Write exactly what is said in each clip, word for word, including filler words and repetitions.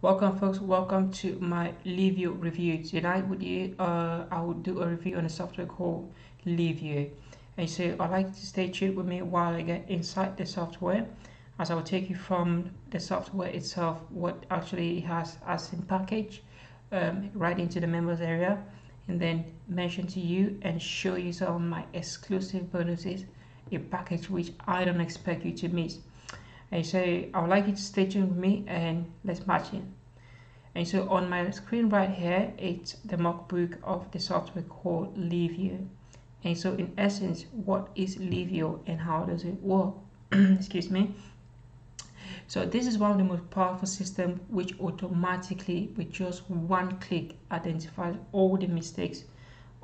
Welcome folks, welcome to my Livio review. Tonight with you, uh, I will do a review on a software called Livio. And so I'd like to stay tuned with me while I get inside the software, as I will take you from the software itself, what actually it has as in package, um, right into the members area, and then mention to you and show you some of my exclusive bonuses, a package which I don't expect you to miss. And so I would like you to stay tuned with me and let's match in. And so on my screen right here, it's the mock book of the software called Livio. And so in essence, what is Livio and how does it work? Excuse me. So this is one of the most powerful systems which automatically, with just one click, identifies all the mistakes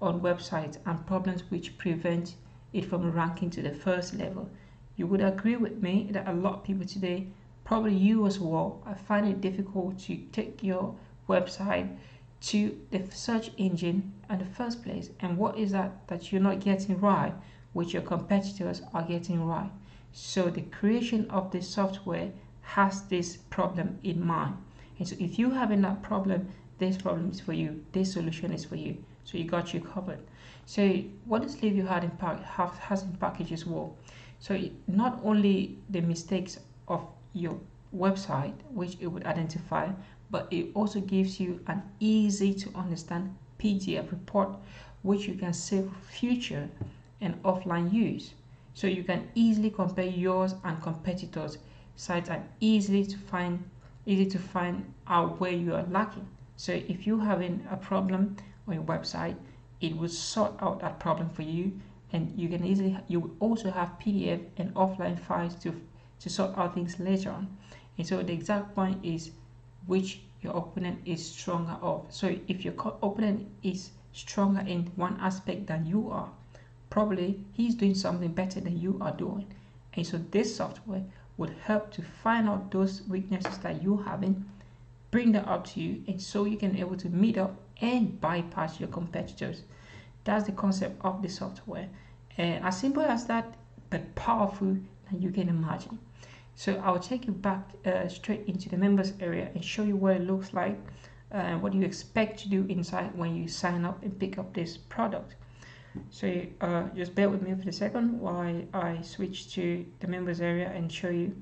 on websites and problems which prevent it from ranking to the first level. You would agree with me that a lot of people today, probably you as well, I find it difficult to take your website to the search engine in the first place. And what is that that you're not getting right, which your competitors are getting right? So the creation of this software has this problem in mind. And so if you're having that problem, this problem is for you, this solution is for you. So you got you covered. So what does Livio have in pack, have, has in package as well? So not only the mistakes of your website, which it would identify, but it also gives you an easy to understand P D F report, which you can save for future and offline use. So you can easily compare yours and competitors' sites and easily to find, easy to find out where you are lacking. So if you're having a problem on your website, it will sort out that problem for you. And you can easily, you will also have P D F and offline files to to sort out things later on. And so the exact point is which your opponent is stronger of. So if your opponent is stronger in one aspect than you are, probably he's doing something better than you are doing. And so this software would help to find out those weaknesses that you're having, bring that up to you, and so you can be able to meet up and bypass your competitors. That's the concept of the software, and as simple as that, but powerful than you can imagine. So I'll take you back uh, straight into the members area and show you what it looks like and uh, what you expect to do inside when you sign up and pick up this product. So uh, just bear with me for a second while I switch to the members area and show you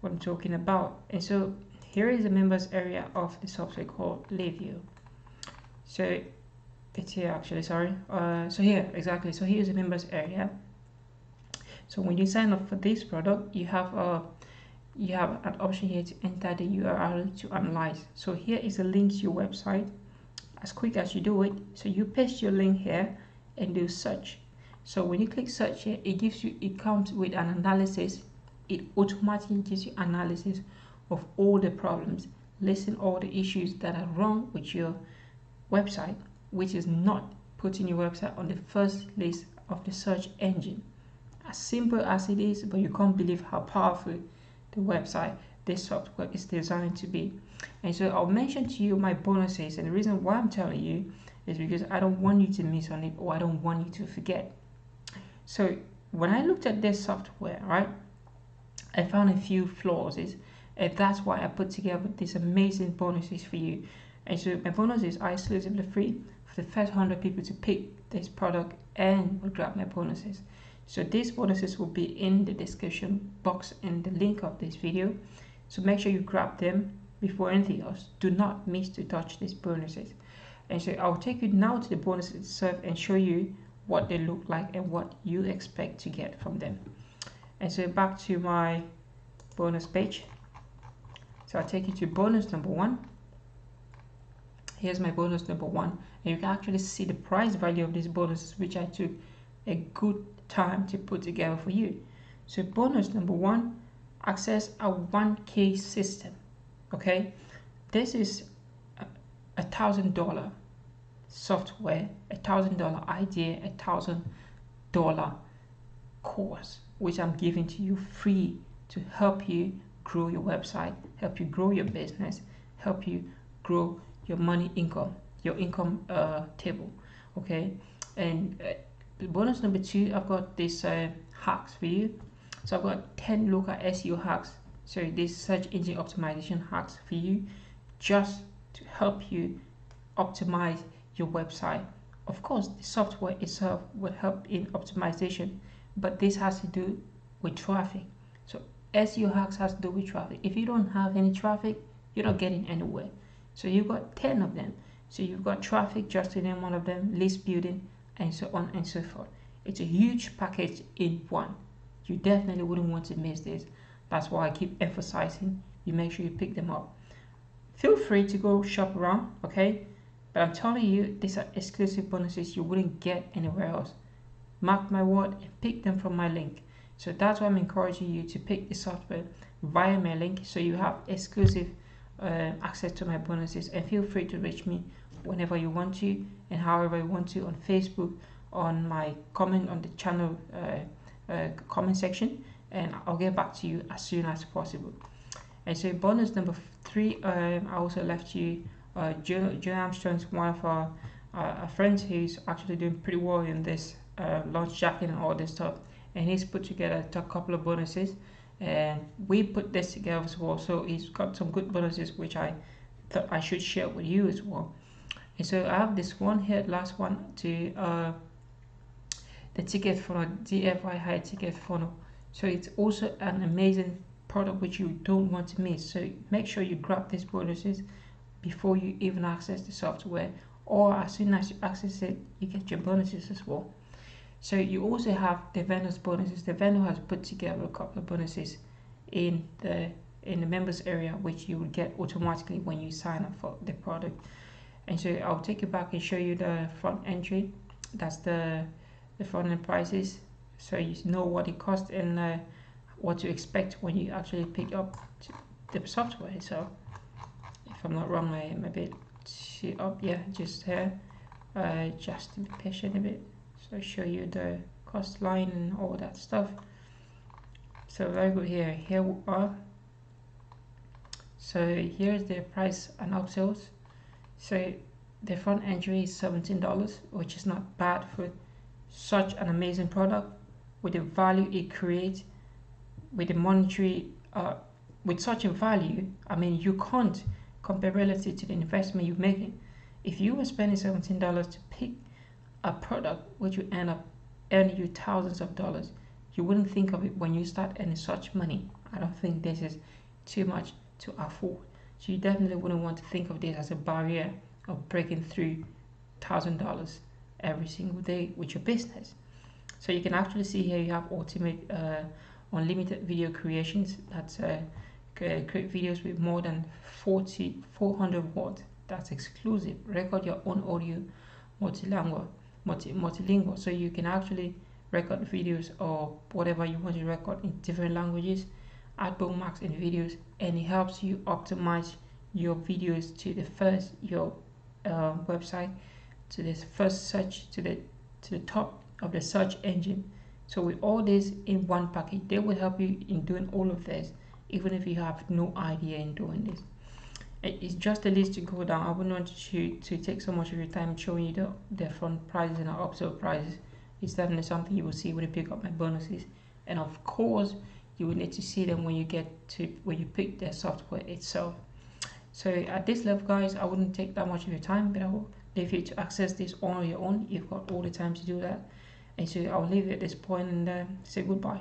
what I'm talking about. And so here is the members area of the software called Livio. So it's here actually, sorry. Uh, so here, exactly. So here's the members area. So when you sign up for this product, you have a you have an option here to enter the U R L to analyze. So here is a link to your website. As quick as you do it, so you paste your link here and do search. So when you click search here, it gives you, it comes with an analysis. It automatically gives you analysis of all the problems, listing all the issues that are wrong with your website, which is not putting your website on the first list of the search engine. As simple as it is, but you can't believe how powerful the website, this software is designed to be. And so I'll mention to you my bonuses, and the reason why I'm telling you is because I don't want you to miss on it, or I don't want you to forget. So when I looked at this software, right, I found a few flaws, and that's why I put together these amazing bonuses for you. And so my bonuses are exclusively free for the first one hundred people to pick this product and will grab my bonuses. So these bonuses will be in the description box and the link of this video. So make sure you grab them before anything else. Do not miss to touch these bonuses. And so I'll take you now to the bonuses itself and show you what they look like and what you expect to get from them. And so back to my bonus page. So I'll take you to bonus number one. Here's my bonus number one, and you can actually see the price value of these bonuses, which I took a good time to put together for you. So bonus number one, access a one K system. Okay, this is a thousand dollar software, a thousand dollar idea, a thousand dollar course, which I'm giving to you free to help you grow your website, help you grow your business, help you grow your money income, your income uh, table, okay? And uh, bonus number two, I've got this uh, hacks for you. So I've got ten local S E O hacks. So this search engine optimization hacks for you just to help you optimize your website. Of course, the software itself will help in optimization, but this has to do with traffic. So S E O hacks has to do with traffic. If you don't have any traffic, you're not getting anywhere. So you've got ten of them. So you've got traffic, just to name one of them, list building, and so on and so forth. It's a huge package in one. You definitely wouldn't want to miss this. That's why I keep emphasizing you make sure you pick them up. Feel free to go shop around, okay? But I'm telling you, these are exclusive bonuses you wouldn't get anywhere else. Mark my word and pick them from my link. So that's why I'm encouraging you to pick the software via my link, so you have exclusive uh, access to my bonuses. And feel free to reach me whenever you want to and however you want to on Facebook, on my comment on the channel uh, uh, comment section, and I'll get back to you as soon as possible. And so bonus number three, um, I also left you uh, Joe, Joe Armstrong's, one of our, uh, our friends who's actually doing pretty well in this uh, launch jacket and all this stuff, and he's put together a couple of bonuses, and we put this together as well. So he's got some good bonuses which I thought I should share with you as well. And so I have this one here, last one, to uh, the ticket funnel, D F I high ticket funnel. So it's also an amazing product which you don't want to miss. So make sure you grab these bonuses before you even access the software, or as soon as you access it, you get your bonuses as well. So you also have the vendor's bonuses. The vendor has put together a couple of bonuses in the in the members area, which you will get automatically when you sign up for the product. And so I'll take you back and show you the front entry. That's the the front end prices, so you know what it costs and uh, what to expect when you actually pick up the software. So if I'm not wrong, I am a bit up, yeah, just here, uh, just to be patient a bit. So show you the cost line and all that stuff. So very good. Here, here we are. So here's the price and upsells. So the front entry is seventeen dollars, which is not bad for such an amazing product, with the value it creates, with the monetary, uh, with such a value. I mean, you can't compare relative to the investment you're making. If you were spending seventeen dollars to pick a product which will end up earning you thousands of dollars, you wouldn't think of it when you start earning such money. I don't think this is too much to afford. So you definitely wouldn't want to think of this as a barrier of breaking through one thousand dollars every single day with your business. So you can actually see here you have ultimate uh, unlimited video creations. That's uh, create videos with more than four hundred watts. That's exclusive. Record your own audio, multilingual, multi multilingual. So you can actually record videos or whatever you want to record in different languages. Add bookmarks in videos, and it helps you optimize your videos to the first your uh, website, to this first search, to the to the top of the search engine. So with all this in one package, they will help you in doing all of this, even if you have no idea in doing this. It's just a list to go down. I wouldn't want you to take so much of your time showing you the, the front prices and upsell prices. It's definitely something you will see when you pick up my bonuses, and of course you will need to see them when you get to when you pick the software itself. So at this level, guys, I wouldn't take that much of your time, but I will leave you to access this on your own. You've got all the time to do that. And so I'll leave it at this point and uh, say goodbye.